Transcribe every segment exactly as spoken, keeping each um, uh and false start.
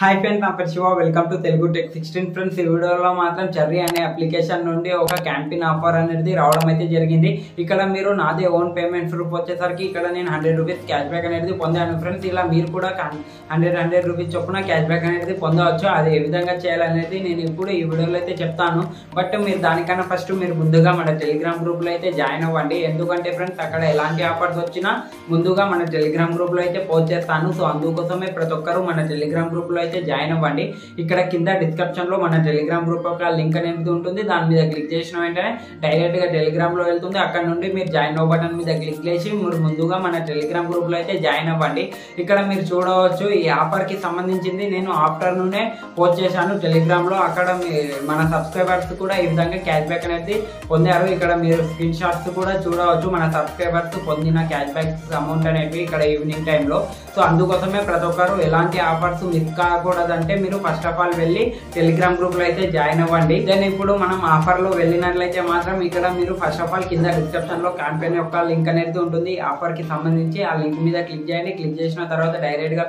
High friends ना पेर Shiva welcome to Telugu tech sixteen friends video में चर्री अने एप्लिकेशन नुंडी कैंपेन आफर अनेदी रावडम जरिगिंदी। इक्कड मीरु नादे ओन पेमेंट प्रूफ वच्चेसरिकी इक्कड नेनु हंड्रेड रूपीस कैश बैक अनेदी पोंदानु फ्रेंड्स। इला मीरु कूडा हंड्रेड हंड्रेड रूपीस चोप्पुन कैश बैक अनेदी पोंदवच्चु। अदि ए विधंगा चेयालनेदी नेनु इप्पुडु ई वीडियोलो अयिते चेप्तानु। बट मीरु दानिकन्ना फस्ट मीरु मुंदुगा मन टेलीग्राम ग्रूप लो अयिते जाइन अव्वंडी। एंदुकंटे फ्रेंड्स अक्कड एलांटि आफर्स वच्चिना मुंदुगा मन टेलीग्राम ग्रूप लो अयिते पोस्ट चेस्तानु। सो अंदुकोसमे प्रति ओक्करू मन टेलीग्राम ग्रूप लो జాయిన్ అవ్వండి। ఇక్కడ కింద డిస్క్రిప్షన్ లో మన టెలిగ్రామ్ గ్రూప్ యొక్క లింక్ అనేది ఉంటుంది, దాని మీద క్లిక్ చేసిన వెంటనే డైరెక్ట్ గా టెలిగ్రామ్ లో వెళ్తుంది। అక్కడ నుండి మీరు జాయిన్ నౌ బటన్ మీద క్లిక్ చేసి మీరు ముందుగా మన టెలిగ్రామ్ గ్రూప్ లో అయితే జాయిన్ అవ్వండి। ఇక్కడ మీరు చూడవచ్చు ఈ ఆఫర్ కి సంబంధించింది నేను ఆఫ్టర్నూనే పోస్ట్ చేశాను టెలిగ్రామ్ లో, అక్కడ మన సబ్స్క్రైబర్స్ కూడా ఈ విధంగా క్యాష్ బ్యాక్ అనేది పొందారు। ఇక్కడ మీరు స్క్రీన్ షాట్స్ కూడా చూడవచ్చు మన సబ్స్క్రైబర్స్ పొందిన క్యాష్ బ్యాక్ అమౌంట్ అనేది ఇక్కడ ఈవినింగ్ టైం లో। సో అందుకోసమే ప్రతి ఒక్కరు ఎలాంటి ఆఫర్స్ మిస్ కాకూడదంటే మీరు ఫస్ట్ ఆఫ్ ఆల్ వెళ్ళి టెలిగ్రామ్ గ్రూప్ లో అయితే జాయిన్ అవ్వండి। దెన్ ఇప్పుడు మనం ఆఫర్ లో వెళ్ళినట్లయితే మాత్రం ఇక్కడ మీరు ఫస్ట్ ఆఫ్ ఆల్ కింద డిస్క్రిప్షన్ లో క్యాంపెయిన్ యొక్క లింక్ అనేది ఉంటుంది, ఆఫర్ కి సంబంధించి ఆ లింక్ మీద క్లిక్ చేయండి। క్లిక్ చేసిన తర్వాత డైరెక్ట్ గా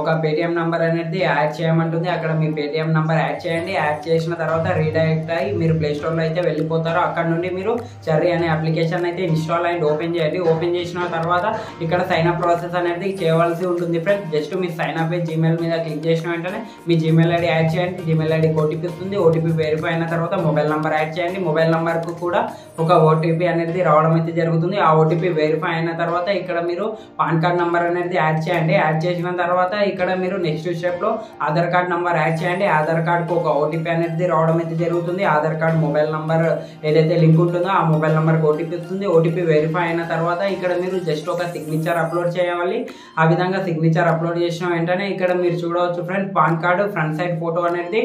ఒక పేటిఎం నంబర్ అనేది యాడ్ చేయమంటుంది, అక్కడ మీ పేటిఎం నంబర్ యాడ్ చేయండి। యాడ్ చేసిన తర్వాత రీడైరెక్ట్ అయ్యి మీరు ప్లే స్టోర్ లో అయితే వెళ్ళిపోతారు। అక్కడ నుండి మీరు చెర్రీ అనే అప్లికేషన్ అయితే ఇన్స్టాల్ అండ్ ఓపెన్ చేయండి। ఓపెన్ చేసిన తర్వాత ఇక్కడ సైన్ అప్ ప్రాసెస్ అనేది చేయవలసి ఉంటుంది ఫ్రెండ్స్। జస్ట్ మీ సైన్ అప్ జీమెయిల్ మీద క్లిక్ చేసిన వెంటనే మీ జీమెయిల్ ఐడి యాడ్ చేయండి। జీమెయిల్ ఐడి ఓటీపీ వస్తుంది, ఓటీపీ వెరిఫై అయిన తర్వాత మొబైల్ నెంబర్ యాడ్ చేయండి। మొబైల్ నెంబర్కు కూడా ఒక ఓటీపీ అనేది రావడం అయితే జరుగుతుంది, ఆ ఓటీపీ వెరిఫై అయిన తర్వాత ఇక్కడ మీరు పాన్ కార్డ్ నెంబర్ అనేది యాడ్ చేయండి। యాడ్ చేసిన తర్వాత ఇక్కడ మీరు నెక్స్ట్ స్టెప్లో ఆధార్ కార్డ్ నెంబర్ యాడ్ చేయండి, ఆధార్ కార్డ్కు ఒక ఓటీపీ అనేది రావడం అయితే జరుగుతుంది। ఆధార్ కార్డ్ మొబైల్ నెంబర్ ఏదైతే లింక్ ఉంటుందో ఆ మొబైల్ నెంబర్కి ఓటీపీ వస్తుంది, ఓటీపీ వెరిఫై అయిన తర్వాత ఇక్కడ మీరు జస్ట్ ఒక సిగ్నేచర్ అప్లోడ్ చేయాలి। ఆ విధంగా సిగ్నేచర్ అప్లోడ్ చేసిన వెంటనే ఇక్కడ మీరు చూడవచ్చు friends PAN card front side photo అనేది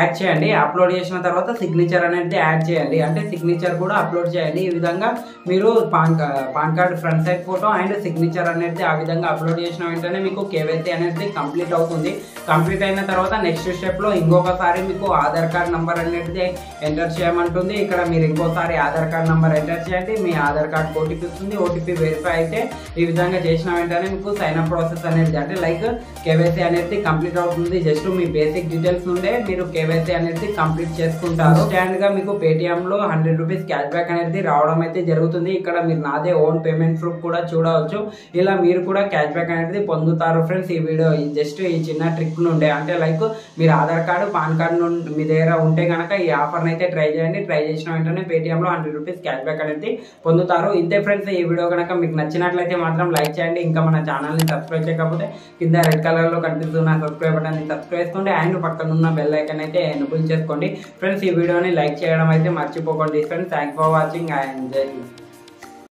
యాడ్ చేయండి, అప్లోడ్ చేసిన తర్వాత సిగ్నేచర్ అనేది యాడ్ చేయాలి, అంటే సిగ్నేచర్ కూడా అప్లోడ్ చేయాలి। ఈ విధంగా మీరు PAN PAN card front side photo and signature అనేది ఆ విధంగా అప్లోడ్ చేసిన వెంటనే మీకు కేవైసీ అనేది కంప్లీట్ అవుతుంది। కంప్లీట్ అయిన తర్వాత నెక్స్ట్ స్టెప్లో ఇంకొకసారి మీకు ఆధార్ కార్డ్ నెంబర్ అనేది ఎంటర్ చేయమంటుంది, ఇక్కడ మీరు ఇంకోసారి ఆధార్ కార్డ్ నెంబర్ ఎంటర్ చేయండి, మీ ఆధార్ కార్డ్ ఓటీపీ వస్తుంది, ఓటీపీ వెరిఫై అయితే ఈ విధంగా చేసిన వెంటనే మీకు సైన్ అప్ ప్రాసెస్ అనేది అంటే లైక్ కేవైసీ అనేది కంప్లీట్ అవుతుంది। జస్ట్ మీ బేసిక్ డీటెయిల్స్ నుండే మీరు కేవైసీ అనేది కంప్లీట్ చేసుకుంటారు స్టాండ్ గా మీకు పేటిఎం లో హండ్రెడ్ రూపీస్ క్యాష్ బ్యాక్ అనేది రావడం అయితే జరుగుతుంది। ఇక్కడ మీరు నాదే ఓన్ పేమెంట్ ప్రూఫ్ కూడా చూడవచ్చు, ఇలా మీరు కూడా క్యాష్ బ్యాక్ అనేది పొందుతారు ఫ్రెండ్స్ ఈ వీడియో జస్ట్ ఈ చిన్న ట్రిక్ నుండే, అంటే లైక్ మీరు ఆధార్ కార్డు పాన్ కార్డు నుండి మీ దగ్గర ఉంటే కనుక ఈ ఆఫర్ అయితే ట్రై చేయండి, ట్రై చేసిన వెంటనే పేటిఎం లో హండ్రెడ్ రూపీస్ క్యాష్ బ్యాక్ అనేది పొందుతారు। ఇంతే ఫ్రెండ్స్ ఈ వీడియో కనుక మీకు నచ్చినట్లయితే మాత్రం లైక్ చేయండి, ఇంకా మన ఛానల్ ని సబ్స్క్రైబ్ చేయకపోతే కింద రెడ్ కలర్ లో కనిపిస్తున్న సబ్స్క్రైబ్ బటన్ ని సబ్స్క్రైబ్ చేసుకోండి అండ్ పక్కన ఉన్న బెల్ ఐకాన్ అయితే ఎనేబుల్ చేసుకోండి ఫ్రెండ్స్। ఈ వీడియోని లైక్ చేయడం అయితే మర్చిపోకండి friends. Thanks for watching and జై హింద్।